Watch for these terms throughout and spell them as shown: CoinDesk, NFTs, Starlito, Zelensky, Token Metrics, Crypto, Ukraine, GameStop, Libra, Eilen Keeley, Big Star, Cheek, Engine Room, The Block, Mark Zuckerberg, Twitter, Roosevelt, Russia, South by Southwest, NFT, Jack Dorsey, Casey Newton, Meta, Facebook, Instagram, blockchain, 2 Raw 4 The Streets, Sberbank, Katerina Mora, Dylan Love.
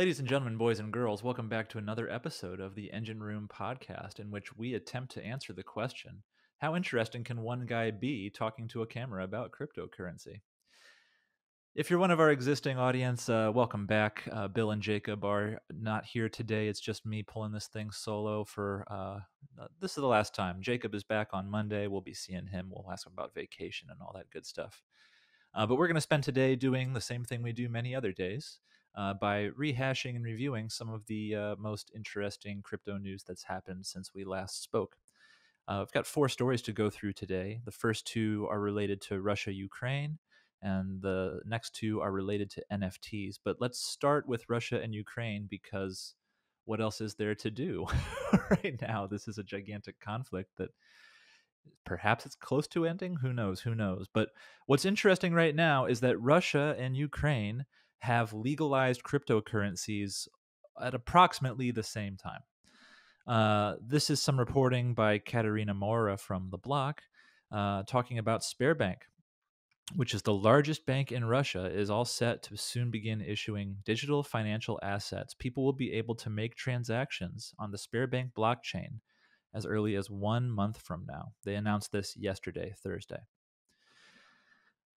Ladies and gentlemen, boys and girls, welcome back to another episode of the Engine Room podcast, in which we attempt to answer the question, how interesting can one guy be talking to a camera about cryptocurrency? If you're one of our existing audience, welcome back. Bill and Jacob are not here today. It's just me pulling this thing solo for this is the last time. Jacob is back on Monday. We'll be seeing him. We'll ask him about vacation and all that good stuff. But we're going to spend today doing the same thing we do many other days by rehashing and reviewing some of the most interesting crypto news that's happened since we last spoke. I've got four stories to go through today. The first two are related to Russia-Ukraine, and the next two are related to NFTs. But let's start with Russia and Ukraine, because what else is there to do right now? This is a gigantic conflict that perhaps it's close to ending. Who knows? Who knows? But what's interesting right now is that Russia and Ukraine have legalized cryptocurrencies at approximately the same time. This is some reporting by Katerina Mora from The Block talking about Sberbank, which is the largest bank in Russia, is all set to soon begin issuing digital financial assets. People will be able to make transactions on the Sberbank blockchain as early as 1 month from now. They announced this yesterday, Thursday.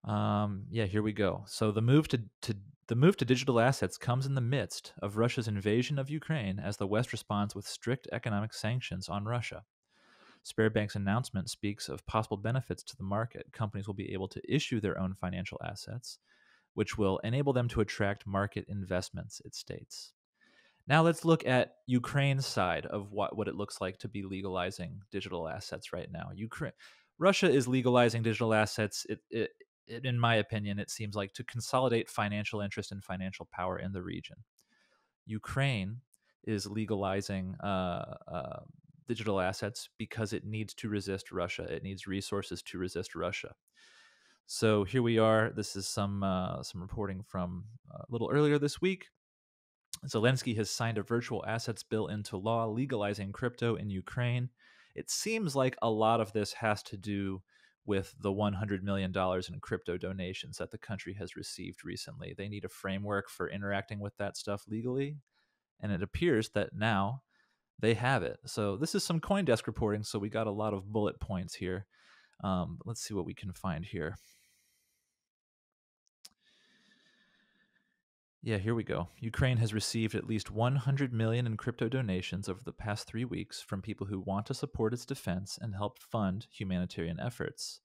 Here we go. So the move to digital assets comes in the midst of Russia's invasion of Ukraine as the West responds with strict economic sanctions on Russia. Sberbank's announcement speaks of possible benefits to the market. Companies will be able to issue their own financial assets, which will enable them to attract market investments, it states. Now let's look at Ukraine's side of what it looks like to be legalizing digital assets right now. Russia is legalizing digital assets, in my opinion, it seems like, to consolidate financial interest and financial power in the region. Ukraine is legalizing digital assets because it needs to resist Russia. It needs resources to resist Russia. So here we are. This is some reporting from a little earlier this week. Zelensky has signed a virtual assets bill into law legalizing crypto in Ukraine. It seems like a lot of this has to do with the $100 million in crypto donations that the country has received recently. They need a framework for interacting with that stuff legally, and it appears that now they have it. So this is some CoinDesk reporting, so we got a lot of bullet points here. Let's see what we can find here. Yeah, here we go. Ukraine has received at least $100 million in crypto donations over the past 3 weeks from people who want to support its defense and help fund humanitarian efforts.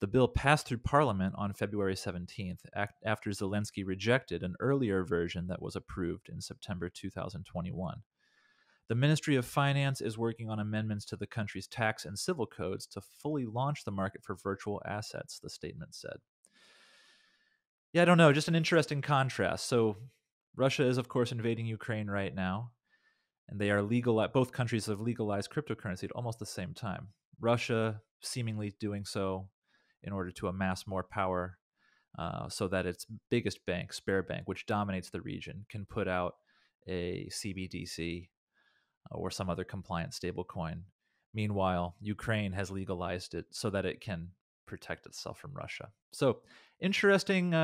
The bill passed through Parliament on February 17th after Zelensky rejected an earlier version that was approved in September 2021. The Ministry of Finance is working on amendments to the country's tax and civil codes to fully launch the market for virtual assets, the statement said. Yeah, I don't know, just an interesting contrast. So Russia is, of course, invading Ukraine right now, and they are both countries have legalized cryptocurrency at almost the same time. Russia seemingly doing so in order to amass more power so that its biggest bank, Sberbank, which dominates the region, can put out a CBDC or some other compliant stablecoin. Meanwhile, Ukraine has legalized it so that it can protect itself from Russia. So interesting,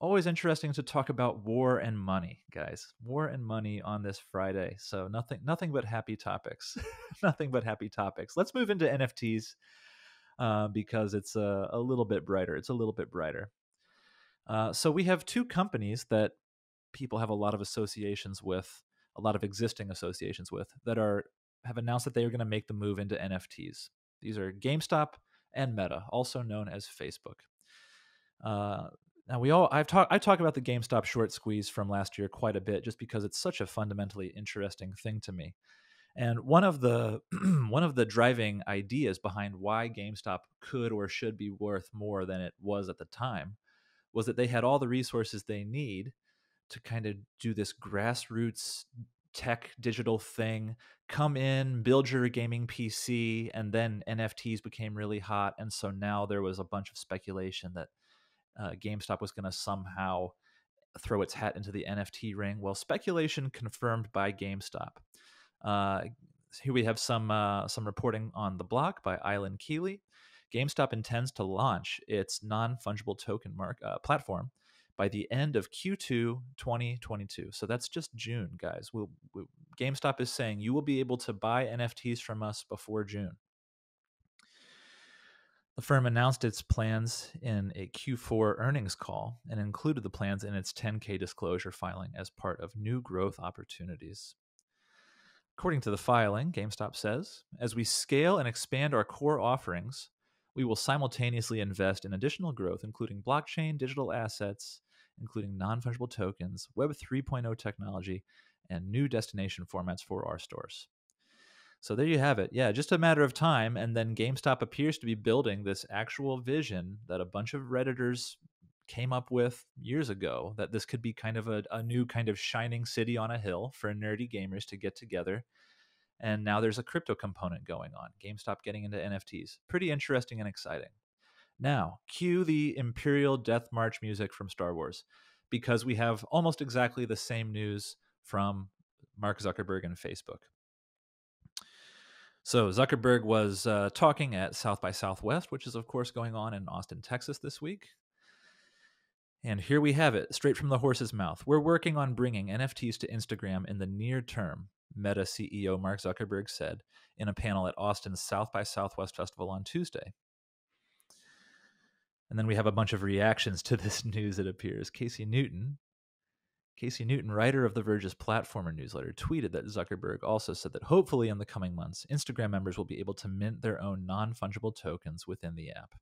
always interesting to talk about war and money, guys. War and money on this Friday. So nothing but happy topics. Nothing but happy topics. Let's move into NFTs because it's a little bit brighter. It's a little bit brighter. So we have two companies that people have a lot of associations with, a lot of existing associations with, that have announced that they are going to make the move into NFTs. These are GameStop and Meta, also known as Facebook. Now I talk about the GameStop short squeeze from last year quite a bit, just because it's such a fundamentally interesting thing to me. And one of the driving ideas behind why GameStop could or should be worth more than it was at the time was that they had all the resources they need to kind of do this grassroots tech digital thing, come in, build your gaming PC, and then NFTs became really hot. And so now there was a bunch of speculation that GameStop was going to somehow throw its hat into the NFT ring. Well, speculation confirmed by GameStop. Here we have some reporting on The Block by Eilen Keeley. GameStop intends to launch its non-fungible token platform by the end of Q2 2022. So that's just June, guys. GameStop is saying you will be able to buy NFTs from us before June. The firm announced its plans in a Q4 earnings call and included the plans in its 10K disclosure filing as part of new growth opportunities. According to the filing, GameStop says, as we scale and expand our core offerings, we will simultaneously invest in additional growth, including blockchain, digital assets, including non-fungible tokens, Web 3.0 technology, and new destination formats for our stores. So there you have it. Yeah, just a matter of time. And then GameStop appears to be building this actual vision that a bunch of Redditors came up with years ago, that this could be kind of a new kind of shining city on a hill for nerdy gamers to get together. And now there's a crypto component going on. GameStop getting into NFTs. Pretty interesting and exciting. Now, cue the Imperial Death March music from Star Wars, because we have almost exactly the same news from Mark Zuckerberg and Facebook. So Zuckerberg was talking at South by Southwest, which is, of course, going on in Austin, Texas this week. And here we have it, straight from the horse's mouth. We're working on bringing NFTs to Instagram in the near term, Meta CEO Mark Zuckerberg said in a panel at Austin's South by Southwest Festival on Tuesday. And then we have a bunch of reactions to this news, it appears. Casey Newton, writer of The Verge's Platformer newsletter, tweeted that Zuckerberg also said that hopefully in the coming months, Instagram members will be able to mint their own non-fungible tokens within the app.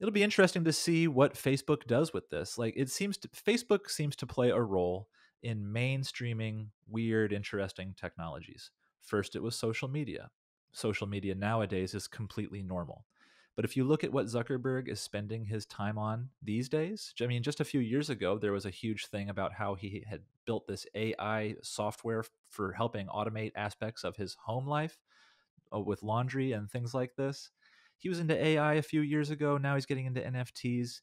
It'll be interesting to see what Facebook does with this. Like, it seems to, Facebook seems to play a role in mainstreaming weird, interesting technologies. First, it was social media. Social media nowadays is completely normal. But if you look at what Zuckerberg is spending his time on these days, I mean, just a few years ago, there was a huge thing about how he had built this AI software for helping automate aspects of his home life with laundry and things like this. He was into AI a few years ago. Now he's getting into NFTs.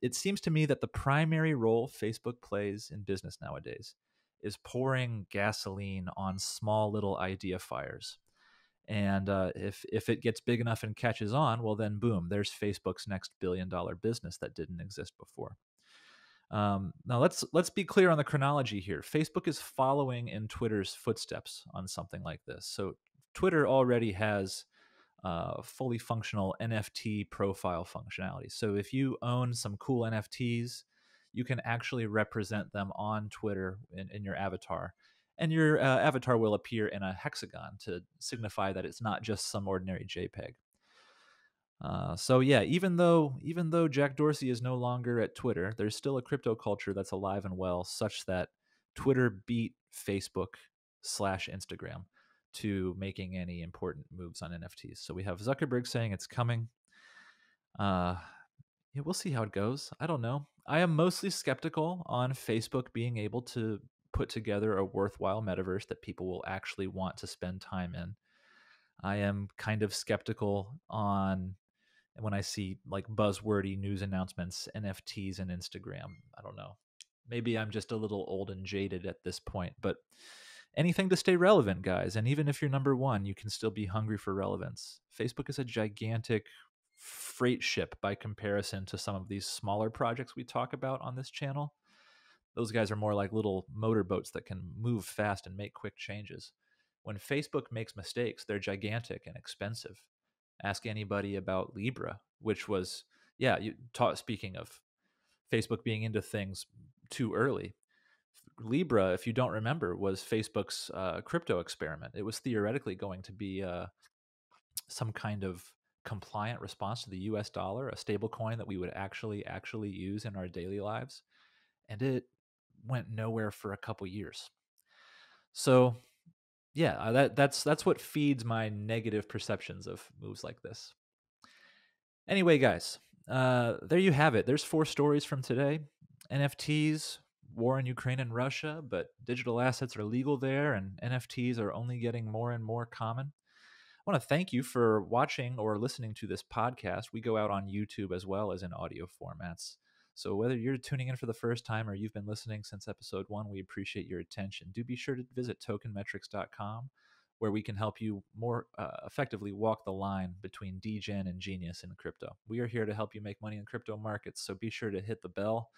It seems to me that the primary role Facebook plays in business nowadays is pouring gasoline on small little idea fires. And if it gets big enough and catches on, well, then boom, there's Facebook's next billion-dollar business that didn't exist before. Now, let's be clear on the chronology here. Facebook is following in Twitter's footsteps on something like this. So Twitter already has fully functional NFT profile functionality. So if you own some cool NFTs, you can actually represent them on Twitter in your avatar. And your avatar will appear in a hexagon to signify that it's not just some ordinary JPEG. So yeah, even though Jack Dorsey is no longer at Twitter, there's still a crypto culture that's alive and well, such that Twitter beat Facebook/Instagram to making any important moves on NFTs. So we have Zuckerberg saying it's coming. Yeah, we'll see how it goes. I don't know. I am mostly skeptical on Facebook being able to put together a worthwhile metaverse that people will actually want to spend time in. I am kind of skeptical on when I see like buzzwordy news announcements, NFTs and Instagram. I don't know. Maybe I'm just a little old and jaded at this point, but anything to stay relevant, guys. And even if you're number one, you can still be hungry for relevance. Facebook is a gigantic freight ship by comparison to some of these smaller projects we talk about on this channel. Those guys are more like little motorboats that can move fast and make quick changes. When Facebook makes mistakes, they're gigantic and expensive. Ask anybody about Libra, which was, yeah, you taught, speaking of Facebook being into things too early. Libra, if you don't remember, was Facebook's crypto experiment. It was theoretically going to be some kind of compliant response to the US dollar, a stable coin that we would actually use in our daily lives. And it went nowhere for a couple years. So yeah, that's what feeds my negative perceptions of moves like this. Anyway, guys, there you have it. There's 4 stories from today. NFTs, war in Ukraine and Russia, but digital assets are legal there, and NFTs are only getting more and more common. I want to thank you for watching or listening to this podcast. We go out on YouTube as well as in audio formats. So whether you're tuning in for the first time or you've been listening since episode 1, we appreciate your attention. Do be sure to visit tokenmetrics.com, where we can help you more effectively walk the line between degen and genius in crypto. We are here to help you make money in crypto markets, so be sure to hit the bell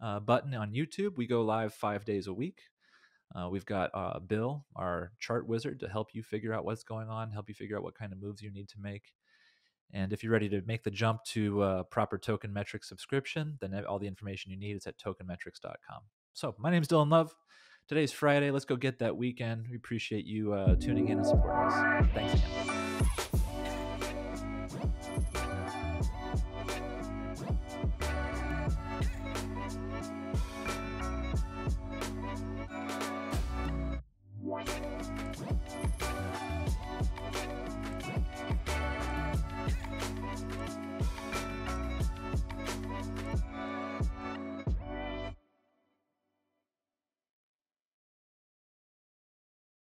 button on YouTube. We go live 5 days a week. We've got Bill, our chart wizard, to help you figure out what's going on, help you figure out what kind of moves you need to make. And if you're ready to make the jump to proper Token Metrics subscription, then all the information you need is at tokenmetrics.com. So my name's Dylan Love. Today's Friday. Let's go get that weekend. We appreciate you tuning in and supporting us. Thanks again.